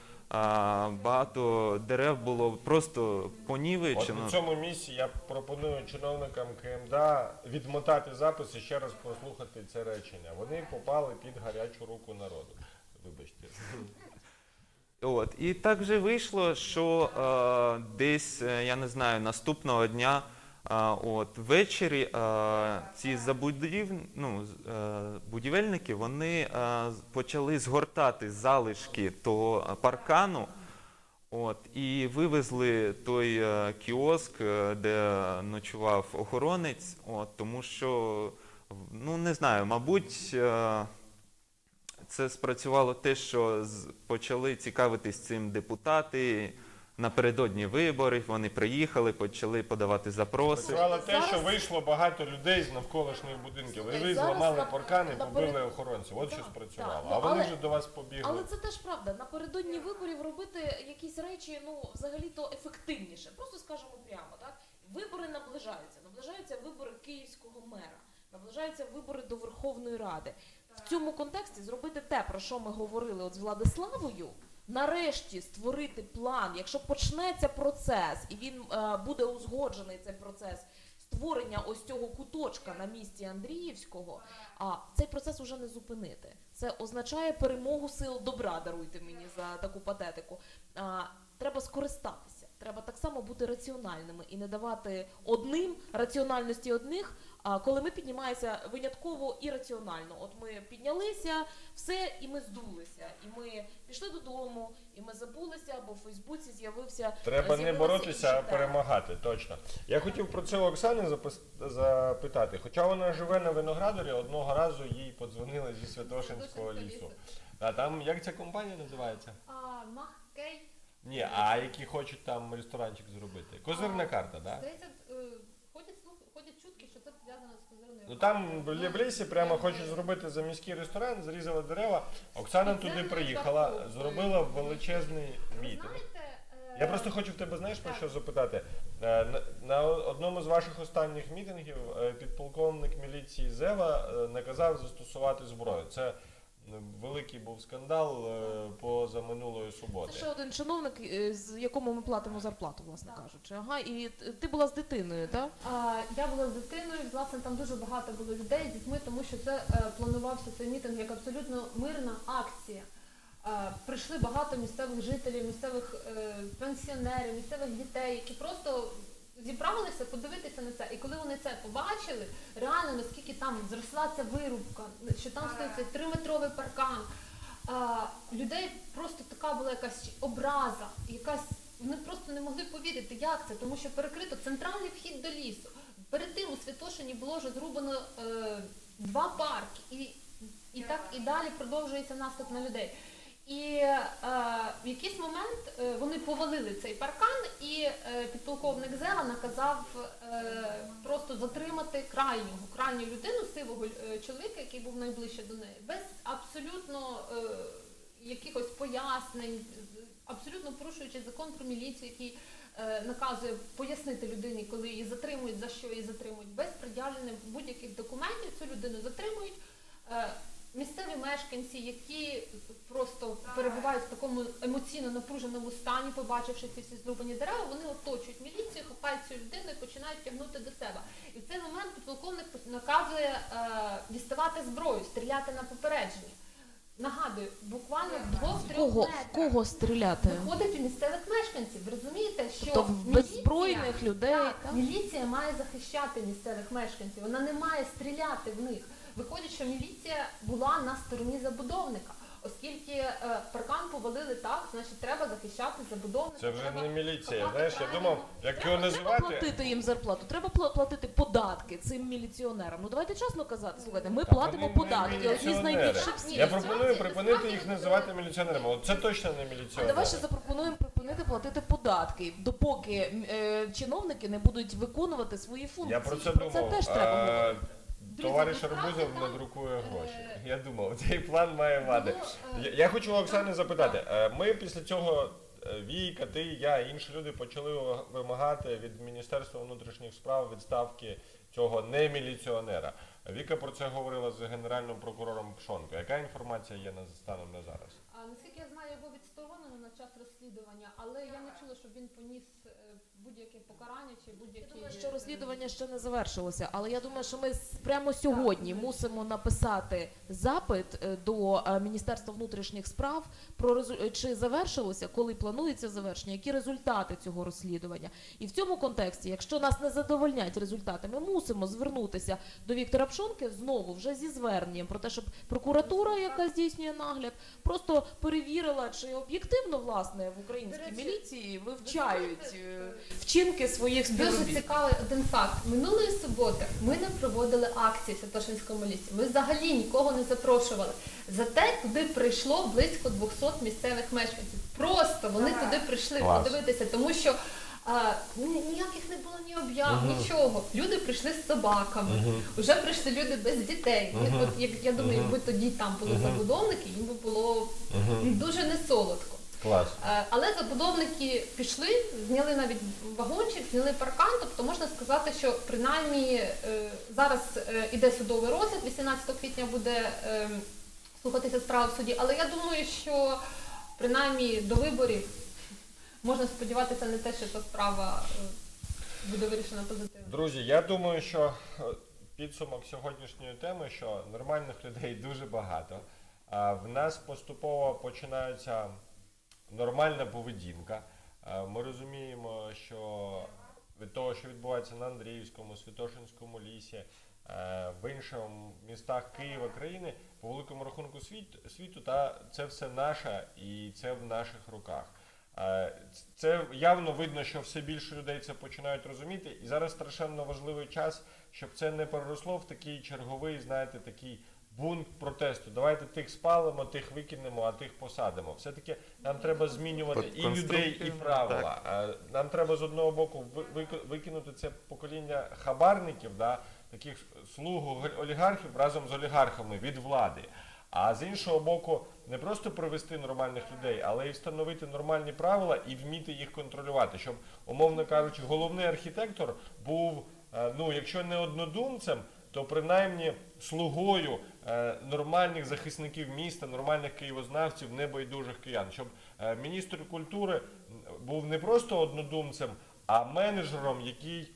багато дерев було просто понівечено. От в цьому місці я пропоную чиновникам КМДА відмотати запис і ще раз прослухати це речення. Вони попали під гарячу руку народу. Вибачте. І так же вийшло, що десь, я не знаю, наступного дня ввечері ці будівельники почали згортати залишки того паркану і вивезли той кіоск, де ночував охоронець, тому що, ну не знаю, мабуть... це спрацювало те, що почали цікавитись цим депутати. Напередодні виборів вони приїхали, почали подавати запроси. Це те, що вийшло багато людей з навколишніх будинків. І ви зламали паркани, побили охоронців. От що спрацювало. А вони вже до вас побігли. Але це теж правда. Напередодні виборів робити якісь речі, ну, взагалі-то ефективніше. Просто скажемо прямо, так? Вибори наближаються. Наближаються вибори київського мера. Наближаються вибори до Верховної Ради. В цьому контексті зробити те, про що ми говорили от з Владиславою, нарешті створити план, якщо почнеться процес, і він е, буде узгоджений, цей процес створення ось цього куточка на місці Андріївського, а цей процес уже не зупинити. Це означає перемогу сил добра, даруйте мені за таку патетику. А, треба скористатися, треба так само бути раціональними і не давати одним раціональності одних, а коли ми піднімаємося винятково і раціонально. От ми піднялися, все, і ми здулися, і ми пішли додому, і ми забулися, або в Фейсбуці з'явився... Треба не боротися, а перемагати, точно. Я хотів про це Оксану запитати, хоча вона живе на Виноградарі, одного разу їй подзвонили зі Святошинського лісу. А там, як ця компанія називається? Махкей. Ні, а які хочуть там ресторанчик зробити. Козирна карта, так? Ходять чутки, що це пов'язано з козирною. Ну там в лісі прямо хочуть зробити за міський ресторан, зрізали дерева. Оксана туди приїхала, зробила величезний мітинг. Я просто хочу в тебе, знаєш, про що запитати. На одному з ваших останніх мітингів підполковник міліції Зева наказав застосувати зброю. Це великий був скандал поза минулої суботи. Це ще один чиновник, з якому ми платимо зарплату, власне так. кажучи. Ага, і ти була з дитиною, так? А, я була з дитиною, власне, там дуже багато було людей з дітьми, тому що це е, планувався цей мітинг як абсолютно мирна акція. Е, прийшли багато місцевих жителів, місцевих е, пенсіонерів, місцевих дітей, які просто зібралися подивитися на це. І коли вони це побачили, реально наскільки там зросла ця вирубка, що там стоїть цей триметровий паркан, а, людей просто така була якась образа, якась, вони просто не могли повірити, як це, тому що перекрито центральний вхід до лісу. Перед тим у Святошині було вже зроблено е, два парки, і, і так і далі продовжується наступ на людей. І е, в якийсь момент е, вони повалили цей паркан, і е, підполковник Зела наказав е, просто затримати крайнього, крайню людину, сивого е, чоловіка, який був найближче до неї, без абсолютно е, якихось пояснень, абсолютно порушуючи закон про міліцію, який е, наказує пояснити людині, коли її затримують, за що її затримують, без пред'явлення будь-яких документів цю людину затримують. Е, Місцеві мешканці, які просто перебувають в такому емоційно напруженому стані, побачивши ці всі зрубані дерева, вони оточують міліцію, хапають цю людину і починають тягнути до себе. І в цей момент підполковник наказує е, діставати зброю, стріляти на попередження. Нагадую, буквально двох-трьох метрів. Кого стріляти? Виходить у місцевих мешканців. Ви розумієте, що тобто беззбройних людей, так, так? Міліція має захищати місцевих мешканців, вона не має стріляти в них. Виходить, що міліція була на стороні забудовника, оскільки е, паркан повалили так, значить треба захищати забудовника. Це вже не міліція, знаєш, я думав, як його називати. Треба платити їм зарплату, треба платити податки цим міліціонерам. Ну давайте чесно казати, слухайте, ми платимо податки, одні з найбільших в світі. Я пропоную припинити їх називати міліціонерами, от це точно не міліціонери. А давай ще запропонуємо припинити платити податки, допоки е, чиновники не будуть виконувати свої функції. Я про це думав. Це теж треба говорити. Товариш Арбузов надрукує гроші. Я думав, цей план має вади. Я хочу Оксани запитати. Ми після цього, Війка, ти, я, інші люди почали вимагати від Міністерства внутрішніх справ відставки цього неміліціонера. Віка про це говорила з генеральним прокурором Пшонко. Яка інформація є станом на зараз? А, наскільки я знаю, його відсторонено на час розслідування, але я не чула, щоб він поніс будь-яке покарання чи будь-яке... Я думаю, що розслідування ще не завершилося, але я думаю, що ми прямо сьогодні так, мусимо написати запит до Міністерства внутрішніх справ, про чи завершилося, коли планується завершення, які результати цього розслідування. І в цьому контексті, якщо нас не задовольнять результати, ми мусимо звернутися до Віктора Пшонки знову вже зі зверненням про те, щоб прокуратура, яка здійснює нагляд, просто перевірила, чи об'єктивно, власне, в українській міліції вивчають вчинки своїх співробітників. Дуже цікавий один факт. Минулої суботи ми не проводили акції в Святошинському лісі. Ми взагалі нікого не запрошували. Зате туди прийшло близько двохсот місцевих мешканців. Просто вони туди прийшли подивитися, тому що А, ніяких не було ні об'яв, uh-huh. нічого. Люди прийшли з собаками, uh-huh. вже прийшли люди без дітей. Uh-huh. От, як, я думаю, uh-huh. якби тоді там були uh-huh. забудовники, їм би було uh-huh. дуже несолодко. Клас. А, але забудовники пішли, зняли навіть вагончик, зняли паркан, тобто можна сказати, що принаймні е, зараз е, іде судовий розгляд, вісімнадцятого квітня буде е, слухатися справа в суді, але я думаю, що принаймні до виборів можна сподіватися на те, що ця справа буде вирішена позитивно. Друзі, я думаю, що підсумок сьогоднішньої теми, що нормальних людей дуже багато. В нас поступово починається нормальна поведінка. Ми розуміємо, що від того, що відбувається на Андріївському, Святошинському лісі, в інших містах Києва, країни, по великому рахунку світ, світу, та це все наше і це в наших руках. Це явно видно, що все більше людей це починають розуміти, і зараз страшенно важливий час, щоб це не переросло в такий черговий, знаєте, такий бунт протесту. Давайте тих спалимо, тих викинемо, а тих посадимо. Все-таки нам треба змінювати і людей, і правила. Так. Нам треба з одного боку викинути це покоління хабарників, да, таких слуг олігархів разом з олігархами від влади. А з іншого боку, не просто привести нормальних людей, але і встановити нормальні правила і вміти їх контролювати. Щоб, умовно кажучи, головний архітектор був, ну, якщо не однодумцем, то принаймні слугою нормальних захисників міста, нормальних києвознавців, небайдужих киян. Щоб міністр культури був не просто однодумцем, а менеджером, який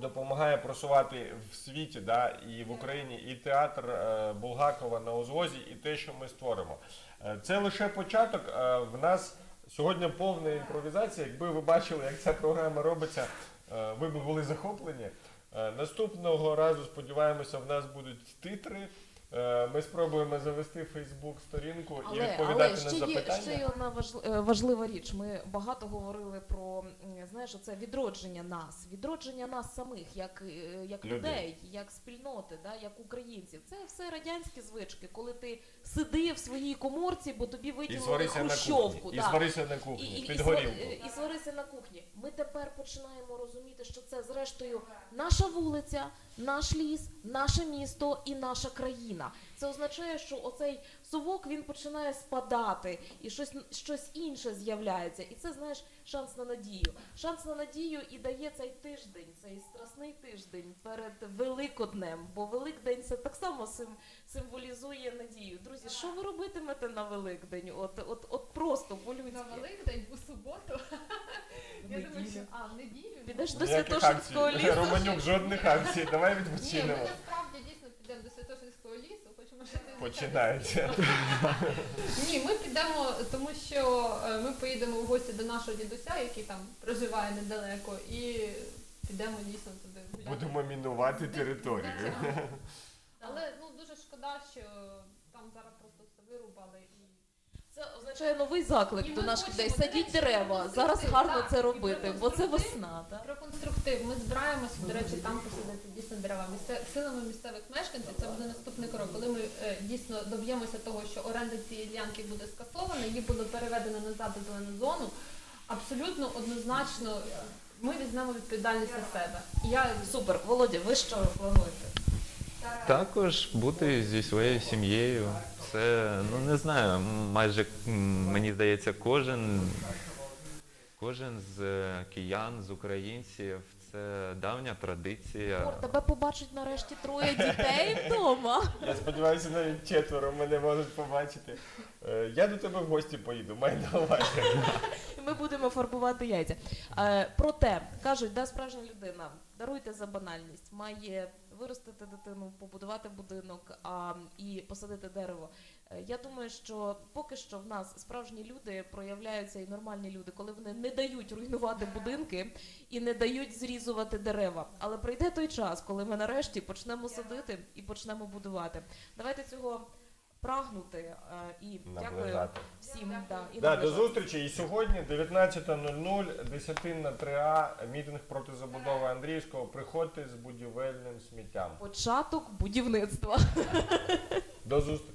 допомагає просувати в світі, да, і в Україні, і театр е, Булгакова на узвозі, і те, що ми створимо. Е, це лише початок. Е, в нас сьогодні повна імпровізація. Якби ви бачили, як ця програма робиться, е, ви б були захоплені. Е, наступного разу, сподіваємося, в нас будуть титри. Ми спробуємо завести Фейсбук-сторінку і відповідати на запитання. Але ще є одна важлива річ. Ми багато говорили про, знаєш, це відродження нас, відродження нас самих, як, як людей. людей, як спільноти, да, як українців. Це все радянські звички, коли ти сиди в своїй коморці, бо тобі витягнули хрущовку. І сварися на кухні, під горілку. І сварися на кухні. Ми тепер починаємо розуміти, що це, зрештою, наша вулиця, наш ліс, наше місто і наша країна. Це означає, що оцей совок, він починає спадати, і щось, щось інше з'являється. І це, знаєш, шанс на надію. Шанс на надію і дає цей тиждень, цей страсний тиждень перед Великоднем, бо Великдень це так само символізує надію. Друзі, що ви робитимете на Великдень? От, от, от просто, по-людськи. На Великдень, у суботу? Я думаю, що, а, в неділю? Підеш до Святошинського лісу? Романюк, жодних акцій, давай відпочинемо. Ні, ми насправді дійсно підемо до Святошинського лісу. Починається. Ні, ми підемо, тому що ми поїдемо в гості до нашого дідуся, який там проживає недалеко, і підемо дійсно туди гуляти. Будемо мінувати територію. Але ну, дуже шкода, що там зараз просто все вирубали. І... Це означає новий заклик і до наших людей. Садіть дерева, зараз гарно так, це робити, бо це весна. Так? Про конструктив. Ми збираємося, до речі, там посадити дійсно дерева. Силами місцевих мешканців це буде наступний крок. Коли ми е, дійсно доб'ємося того, що оренда цієї ділянки буде скасована, її буде переведено назад у зелену зону, абсолютно однозначно ми візьмемо відповідальність на себе. Я... Супер. Володя, ви що плануєте? Також бути зі своєю сім'єю. Це, ну не знаю, майже, мені здається, кожен, кожен з киян, з українців, це давня традиція. Бор, тебе побачать нарешті троє дітей вдома. Я сподіваюся, навіть четверо мене можуть побачити. Я до тебе в гості поїду, май на увазі. Ми будемо фарбувати яйця. Проте, кажуть, да, справжня людина, даруйте за банальність, має виростити дитину, побудувати будинок а, і посадити дерево. Я думаю, що поки що в нас справжні люди проявляються і нормальні люди, коли вони не дають руйнувати будинки і не дають зрізувати дерева. Але прийде той час, коли ми нарешті почнемо садити і почнемо будувати. Давайте цього прагнути і дякую всім. До зустрічі. І сьогодні дев'ятнадцята нуль нуль, десятинна три А, мітинг проти забудови Андріївського. Приходьте з будівельним сміттям. Початок будівництва. До зустрічі.